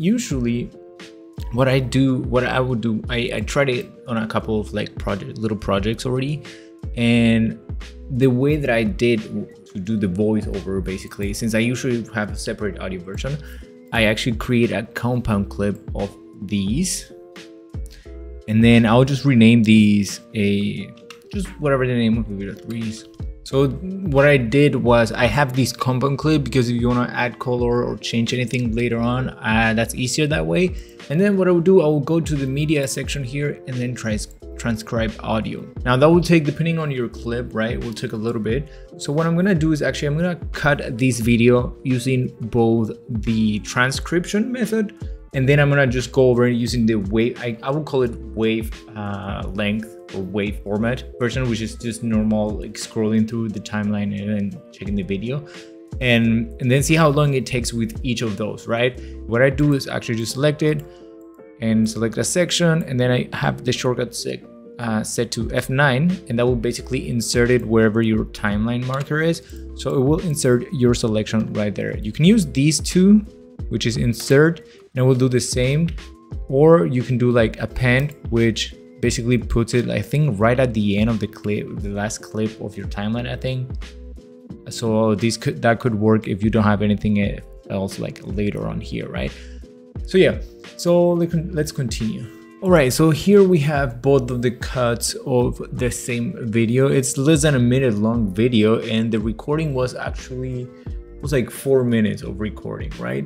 usually what I would do, I tried it on a couple of like little projects already, and the way that I did to do the voiceover, basically, since I usually have a separate audio version, I actually create a compound clip of these, and then I'll just rename these just whatever the name of the video 3 is. So what I did was I have this compound clip because if you want to add color or change anything later on, that's easier that way. And then what I would do, I will go to the media section here and then transcribe audio. Now that will take, depending on your clip, right, will take a little bit. So what I'm gonna do is actually I'm gonna cut this video using both the transcription method, and then I'm gonna just go over using the wave, I will call it wave length or wave format version, which is just normal, like scrolling through the timeline and then checking the video, and then see how long it takes with each of those, right? What I do is actually just select it and select a section, and then I have the shortcut set to F9, and that will basically insert it wherever your timeline marker is. So it will insert your selection right there. You can use these two, which is insert, and it will do the same, or you can do like append, which basically puts it, I think, right at the end of the clip, the last clip of your timeline, I think. So that could work if you don't have anything else like later on here, right? So yeah, so let's continue. All right, so here we have both of the cuts of the same video. It's less than a minute long video, and the recording was actually, it was like 4 minutes of recording, right?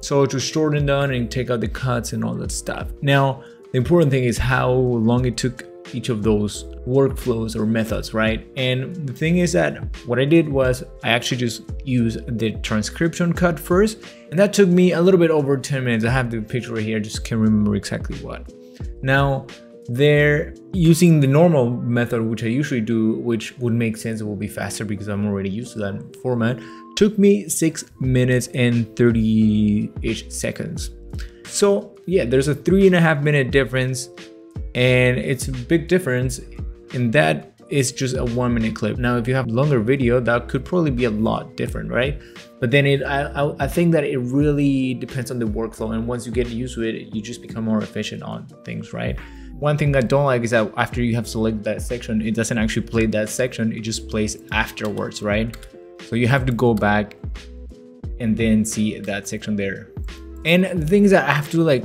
So to shorten down and take out the cuts and all that stuff. Now, the important thing is how long it took each of those workflows or methods, right? And the thing is that what I did was I actually just used the transcription cut first, and that took me a little bit over 10 minutes. I have the picture right here, just can't remember exactly what. Now, they're using the normal method, which I usually do, which would make sense, it will be faster because I'm already used to that format. Took me 6 minutes and 30-ish seconds. So yeah, there's a 3.5 minute difference, and it's a big difference, and that is just a 1 minute clip. Now, if you have longer video, that could probably be a lot different, right? But then I think that it really depends on the workflow, and once you get used to it, you just become more efficient on things, right? One thing I don't like is that after you have selected that section, it doesn't actually play that section, it just plays afterwards, right? So you have to go back and then see that section there. And the thing is that I have to like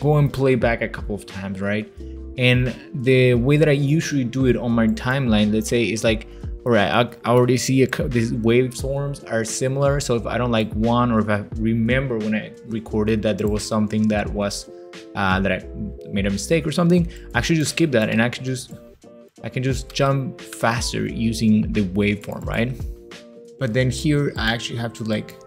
go and play back a couple of times, right? And the way that I usually do it on my timeline, let's say, is like, all right, I already see these waveforms are similar. So if I don't like one, or if I remember when I recorded that there was something that was that I made a mistake or something, I actually just skip that, and I can just jump faster using the waveform, right? But then here I actually have to like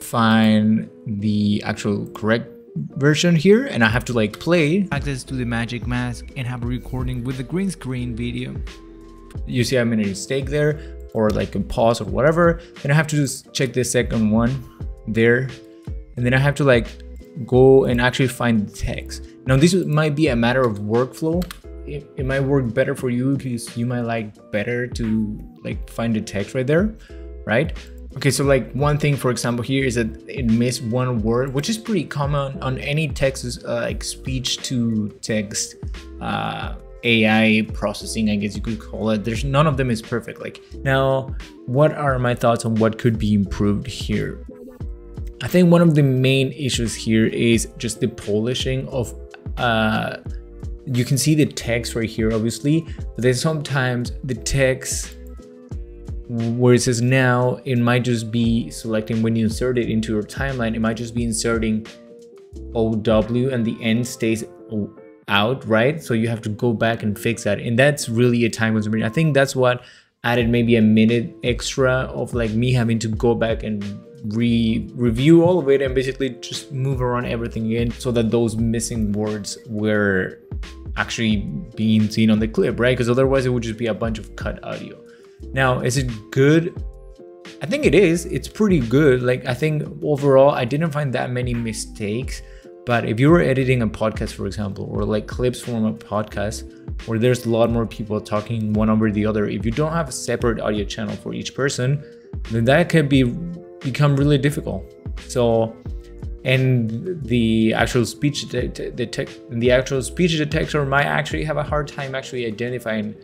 find the actual correct version here, and I have to like play access to the magic mask and have a recording with the green screen video. You see I made a mistake there, or like a pause or whatever, then I have to just check the second one there, and then I have to like go and actually find the text. Now this might be a matter of workflow. It might work better for you because you might like better to like find the text right there, right? Okay, so like one thing, for example, here is that it missed one word, which is pretty common on any text, like speech to text, AI processing, I guess you could call it. There's none of them is perfect. Like now, what are my thoughts on what could be improved here? I think one of the main issues here is just the polishing of, you can see the text right here, obviously, but then sometimes the text where it says now, it might just be selecting when you insert it into your timeline, it might just be inserting OW and the end stays out, right? So you have to go back and fix that. And that's really a time consuming. I think that's what added maybe a minute extra of like me having to go back and review all of it and basically just move around everything in so that those missing words were actually being seen on the clip, right? Because otherwise it would just be a bunch of cut audio. Now, is it good? I think it is. It's pretty good. Like, I think overall, I didn't find that many mistakes. But if you were editing a podcast, for example, or like clips from a podcast where there's a lot more people talking one over the other, if you don't have a separate audio channel for each person, then that can become really difficult. So and the actual speech detector might actually have a hard time actually identifying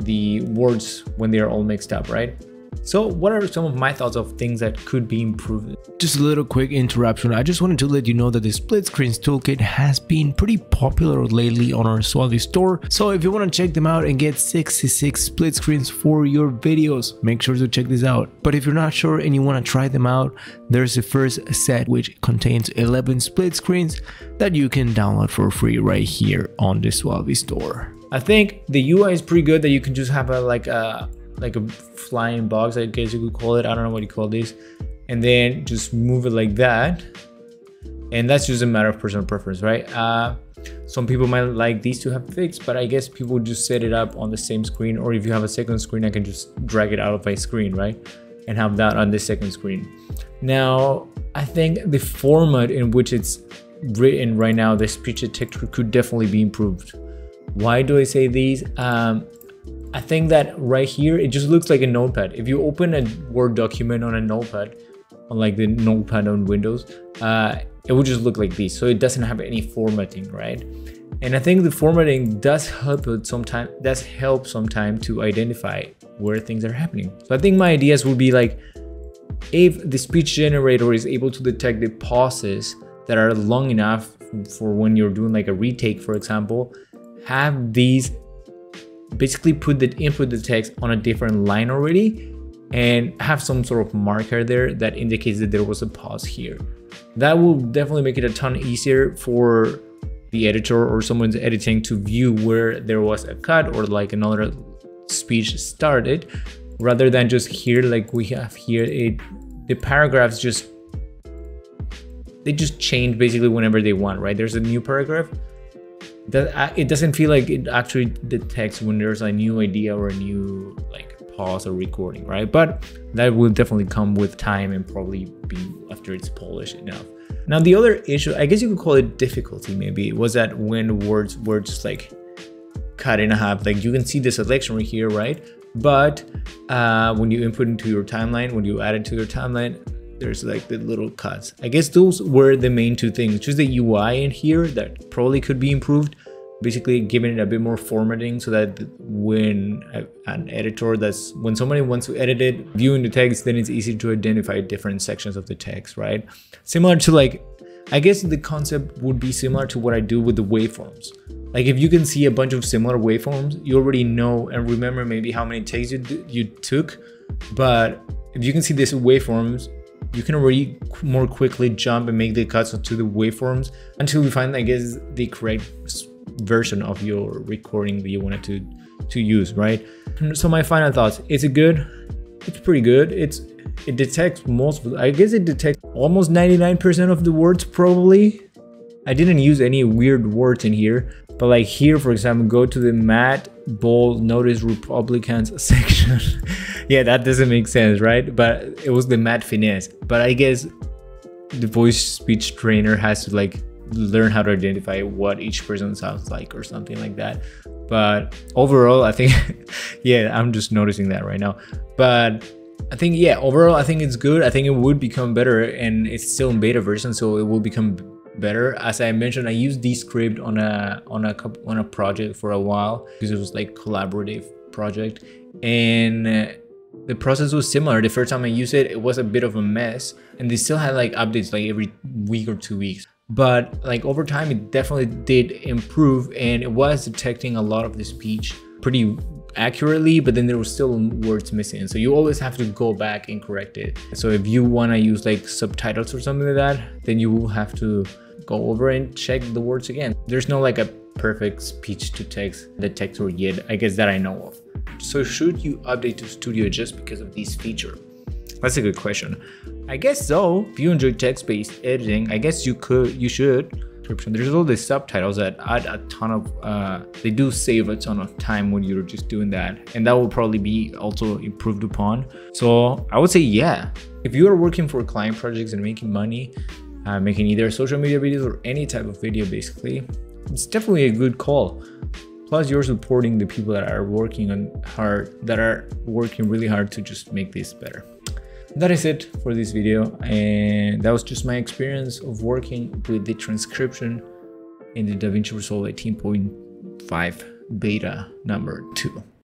the words when they are all mixed up, right? So what are some of my thoughts of things that could be improved? Just a little quick interruption. I just wanted to let you know that the split screens toolkit has been pretty popular lately on our Sualvi store. So if you want to check them out and get 66 split screens for your videos, make sure to check this out. But if you're not sure and you want to try them out, there's the first set, which contains 11 split screens that you can download for free right here on the Sualvi store. I think the UI is pretty good that you can just have a like a flying box, I guess you could call it. I don't know what you call this. And then just move it like that. And that's just a matter of personal preference, right? Some people might like these to have fixed, but I guess people just set it up on the same screen. Or if you have a second screen, I can just drag it out of my screen, right? And have that on the second screen. Now, I think the format in which it's written right now, the speech detector could definitely be improved. Why do I say these? I think that right here, it just looks like a notepad. If you open a Word document on a notepad, on like the notepad on Windows, it would just look like this. So it doesn't have any formatting, right? And I think the formatting does help sometimes, to identify where things are happening. So I think my ideas would be like, if the speech generator is able to detect the pauses that are long enough for when you're doing like a retake, for example, have these basically put the input the text on a different line already and have some sort of marker there that indicates that there was a pause here. That will definitely make it a ton easier for the editor or someone's editing to view where there was a cut or like another speech started, rather than just here like we have here. The paragraphs just change basically whenever they want, right? There's a new paragraph. It doesn't feel like it actually detects when there's a new idea or a new like pause or recording, right? But that will definitely come with time and probably be after it's polished enough. Now the other issue, I guess you could call it difficulty maybe, was that when words were just like cut in half, like you can see the selection right here, right? But when you input into your timeline, when you add it to your timeline, there's like the little cuts. I guess those were the main two things, just the UI in here that probably could be improved, basically giving it a bit more formatting so that when an editor, when somebody wants to edit it, viewing the text, then it's easy to identify different sections of the text, right? Similar to like, I guess the concept would be similar to what I do with the waveforms. Like if you can see a bunch of similar waveforms, you already know and remember maybe how many takes you took, but if you can see these waveforms, you can already more quickly jump and make the cuts to the waveforms until you find, I guess, the correct version of your recording that you wanted to use, right? So my final thoughts: it's pretty good. It detects most, I guess it detects almost 99% of the words probably. I didn't use any weird words in here, but like here, for example, go to the Matt Bold Notice Republicans section. Yeah, that doesn't make sense, right? But it was the Matt Finesse. But I guess the voice speech trainer has to like learn how to identify what each person sounds like or something like that. But overall, I think, yeah, I'm just noticing that right now. But I think, yeah, overall, I think it's good. I think it would become better, and it's still in beta version, so it will become better. As I mentioned, I used Descript on a project for a while because it was like collaborative project, and the process was similar. The first time I used it, it was a bit of a mess, and they still had like updates like every week or 2 weeks. But like over time, it definitely did improve, and it was detecting a lot of the speech pretty accurately, but then there were still words missing. So you always have to go back and correct it. So if you want to use like subtitles or something like that, then you will have to go over and check the words again. There's no like a perfect speech to text detector yet, I guess, that I know of. So should you update to Studio just because of this feature? That's a good question. I guess so. If you enjoy text-based editing, I guess you should. There's all the subtitles that add a ton of, they do save a ton of time when you're just doing that. And that will probably be also improved upon. So I would say, yeah. If you are working for client projects and making money, making either social media videos or any type of video, basically, it's definitely a good call. Plus you're supporting the people that are working really hard to just make this better. That is it for this video, and that was just my experience of working with the transcription in the DaVinci Resolve 18.5 beta number 2.